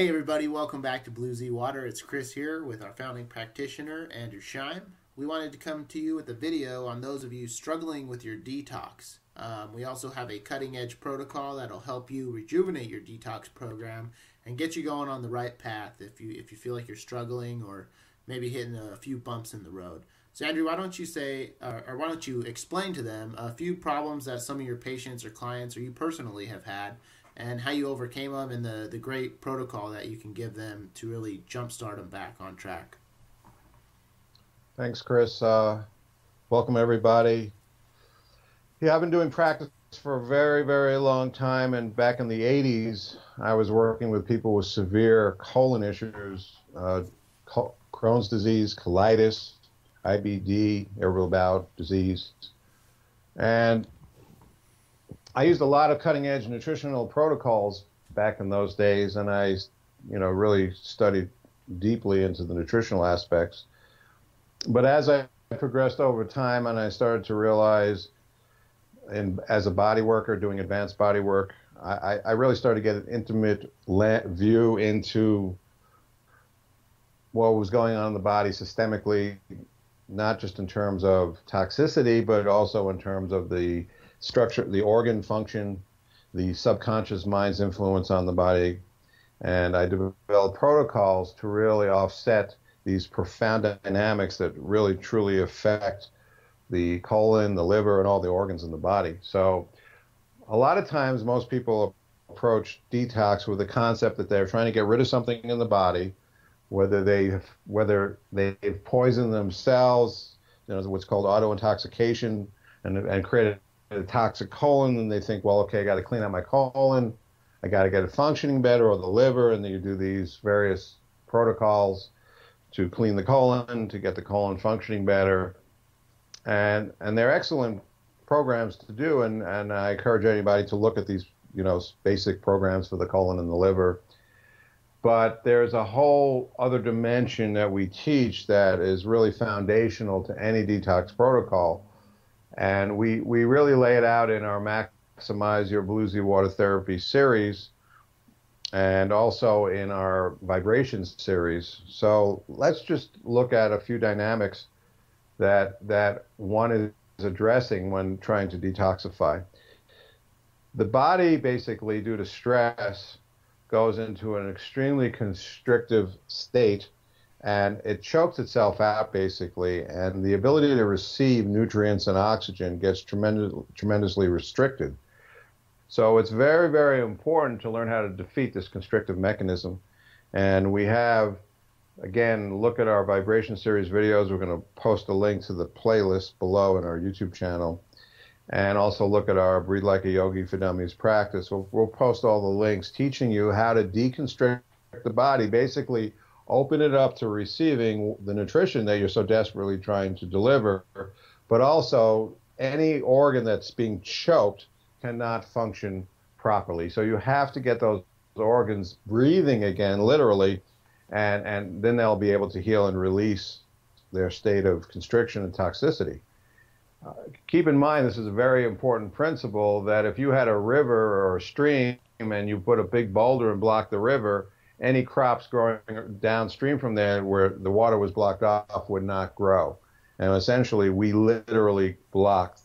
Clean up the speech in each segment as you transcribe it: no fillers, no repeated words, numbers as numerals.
Hey everybody, welcome back to Blue Z Water. It's Chris here with our founding practitioner, Andrew Scheim. We wanted to come to you with a video on those of you struggling with your detox. We also have a cutting-edge protocol that'll help you rejuvenate your detox program and get you going on the right path if you feel like you're struggling or maybe hitting a few bumps in the road. So Andrew, why don't you explain to them a few problems that some of your patients or clients or you personally have had, and how you overcame them, and the great protocol that you can give them to really jumpstart them back on track. Thanks, Chris. Welcome, everybody. Yeah, I've been doing practice for a very, very long time, and back in the 80s, I was working with people with severe colon issues, Crohn's disease, colitis, IBD, irritable bowel disease, and I used a lot of cutting-edge nutritional protocols back in those days, and I, really studied deeply into the nutritional aspects. But as I progressed over time, and I started to realize, as a body worker doing advanced body work, I really started to get an intimate view into what was going on in the body systemically, not just in terms of toxicity, but also in terms of the structure, the organ function, the subconscious mind's influence on the body. And I developed protocols to really offset these profound dynamics that really truly affect the colon, the liver, and all the organs in the body. So a lot of times most people approach detox with the concept that they're trying to get rid of something in the body, whether they've poisoned themselves, what's called auto-intoxication, and created a toxic colon, and they think, well, okay, I got to clean out my colon, I got to get it functioning better, or the liver, and then you do these various protocols to clean the colon, to get the colon functioning better, and they're excellent programs to do, and I encourage anybody to look at these, basic programs for the colon and the liver, but there's a whole other dimension that we teach that is really foundational to any detox protocol. And we really lay it out in our Maximize Your Blue Z Water Therapy Series, and also in our Vibrations series. So let's just look at a few dynamics that one is addressing when trying to detoxify. The body basically, due to stress, goes into an extremely constrictive state, and it chokes itself out basically, and the ability to receive nutrients and oxygen gets tremendously restricted. So it's very, very important to learn how to defeat this constrictive mechanism. And we have, again, look at our Vibration Series videos. We're going to post a link to the playlist below in our YouTube channel. And also look at our Breathe Like a Yogi for Dummies practice. We'll post all the links teaching you how to deconstrict the body, basically open it up to receiving the nutrition that you're so desperately trying to deliver, but also any organ that's being choked cannot function properly. So you have to get those organs breathing again, literally, and then they'll be able to heal and release their state of constriction and toxicity. Keep in mind, this is a very important principle, that if you had a river or a stream and you put a big boulder and block the river, any crops growing downstream from there where the water was blocked off would not grow. And essentially, we literally block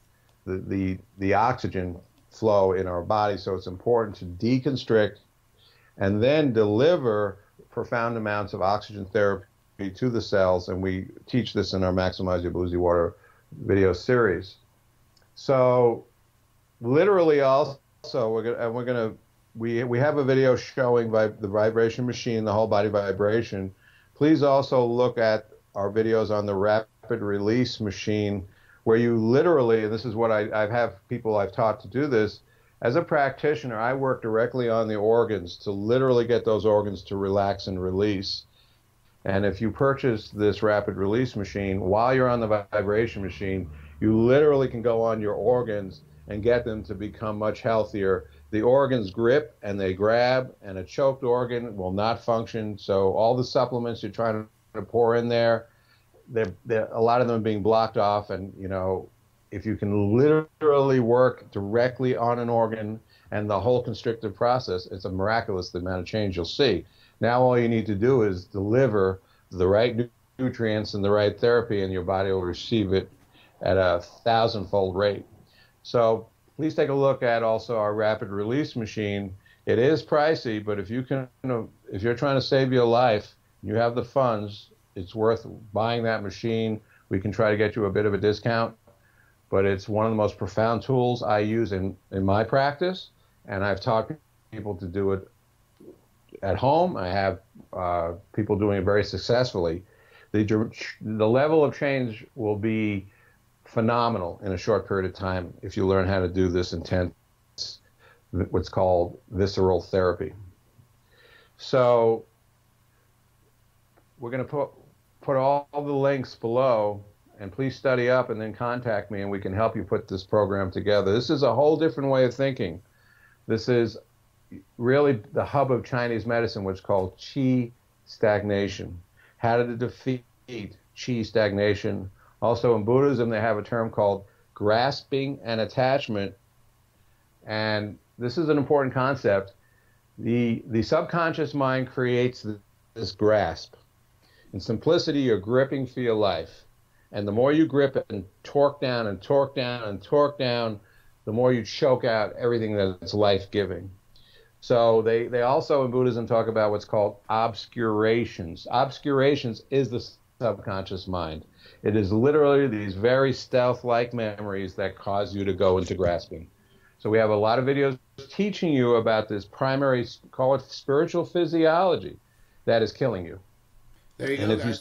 the oxygen flow in our body. So it's important to deconstrict and then deliver profound amounts of oxygen therapy to the cells. And we teach this in our Maximize Your Blue Z Water video series. So literally also, we have a video showing the vibration machine, the whole body vibration. Please also look at our videos on the rapid release machine, where you literally, and this is what I have people I've taught to do this, as a practitioner, I work directly on the organs to literally get those organs to relax and release. And if you purchase this rapid release machine, while you're on the vibration machine, you literally can go on your organs and get them to become much healthier. The organs grip and they grab, and a choked organ will not function. So all the supplements you're trying to pour in there, a lot of them are being blocked off, and if you can literally work directly on an organ and the whole constrictive process, it's a miraculous the amount of change you'll see. Now all you need to do is deliver the right nutrients and the right therapy, and your body will receive it at a 1,000-fold rate. So please take a look at also our rapid release machine. It is pricey, but if you can, if you're trying to save your life, you have the funds, it's worth buying that machine. We can try to get you a bit of a discount, but it's one of the most profound tools I use in my practice, and I've taught people to do it at home. I have people doing it very successfully. The level of change will be phenomenal in a short period of time if you learn how to do this intense, what's called visceral therapy. So we're going to put all the links below, and please study up and then contact me and we can help you put this program together. This is a whole different way of thinking. This is really the hub of Chinese medicine, what's called qi stagnation. How to defeat qi stagnation. Also in Buddhism, they have a term called grasping and attachment. And this is an important concept. The subconscious mind creates this grasp. In simplicity, you're gripping for your life. And the more you grip it and torque down and torque down and torque down, the more you choke out everything that's life-giving. So they also in Buddhism talk about what's called obscurations. Obscurations is the subconscious mind. It is literally these very stealth-like memories that cause you to go into grasping. So we have a lot of videos teaching you about this primary, call it spiritual physiology, that is killing you. There you go.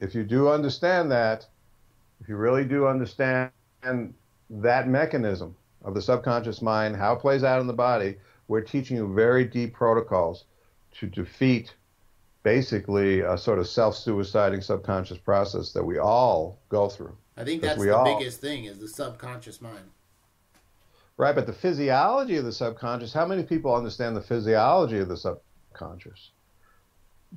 If you do understand that, if you really do understand that mechanism of the subconscious mind, how it plays out in the body, we're teaching you very deep protocols to defeat basically a sort of self-suiciding subconscious process that we all go through. I think that's the biggest thing, is the subconscious mind. Right, but the physiology of the subconscious, how many people understand the physiology of the subconscious?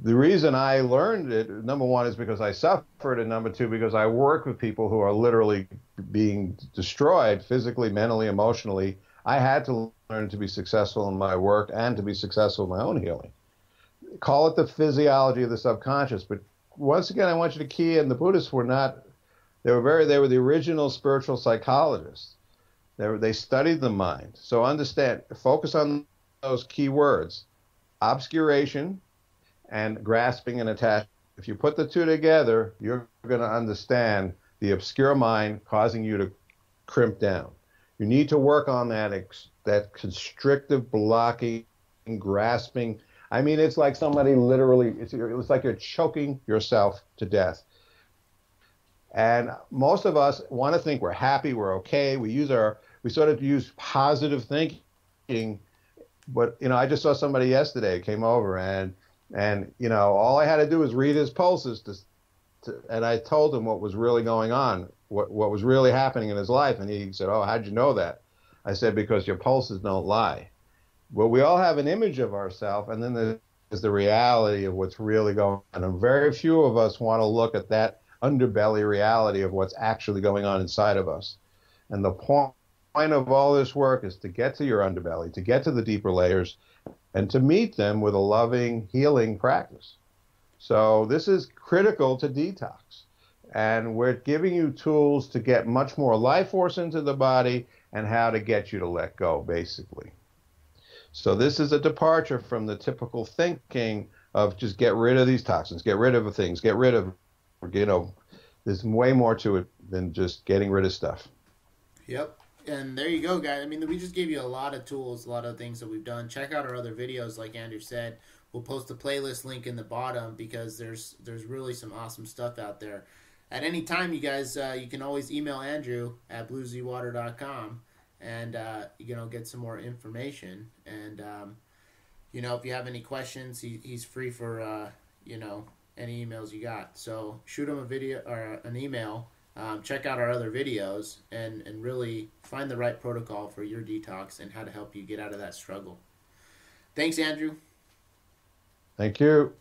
The reason I learned it, number one, is because I suffered, and number two, because I work with people who are literally being destroyed physically, mentally, emotionally. I had to learn to be successful in my work and to be successful in my own healing. Call it the physiology of the subconscious, but once again, I want you to key in. The Buddhists were not, they were the original spiritual psychologists. They studied the mind. So understand, focus on those key words, obscuration, and grasping and attachment. If you put the two together, you're going to understand the obscure mind causing you to crimp down. You need to work on that constrictive, blocking, and grasping. I mean, it's like somebody literally, it's like you're choking yourself to death. And most of us want to think we're happy, we're okay, we sort of use positive thinking. But, you know, I just saw somebody yesterday came over, and you know, all I had to do was read his pulses, and I told him what was really going on, what was really happening in his life, and he said, "Oh, how'd you know that?" I said, "Because your pulses don't lie." Well, we all have an image of ourselves, and then there's the reality of what's really going on, and very few of us want to look at that underbelly reality of what's actually going on inside of us. And the point of all this work is to get to your underbelly, to get to the deeper layers, and to meet them with a loving, healing practice. So this is critical to detox. And we're giving you tools to get much more life force into the body and how to get you to let go, basically. So this is a departure from the typical thinking of just get rid of these toxins, get rid of things, get rid of, you know, there's way more to it than just getting rid of stuff. Yep. And there you go, guys. I mean, we just gave you a lot of tools, a lot of things that we've done. Check out our other videos, like Andrew said. We'll post the playlist link in the bottom, because there's really some awesome stuff out there. At any time, you guys, you can always email Andrew at bluezwater.com and, you know, get some more information. And, you know, if you have any questions, he's free for, you know, any emails you got. So shoot him a video or an email. Check out our other videos and really find the right protocol for your detox and how to help you get out of that struggle. Thanks, Andrew. Thank you.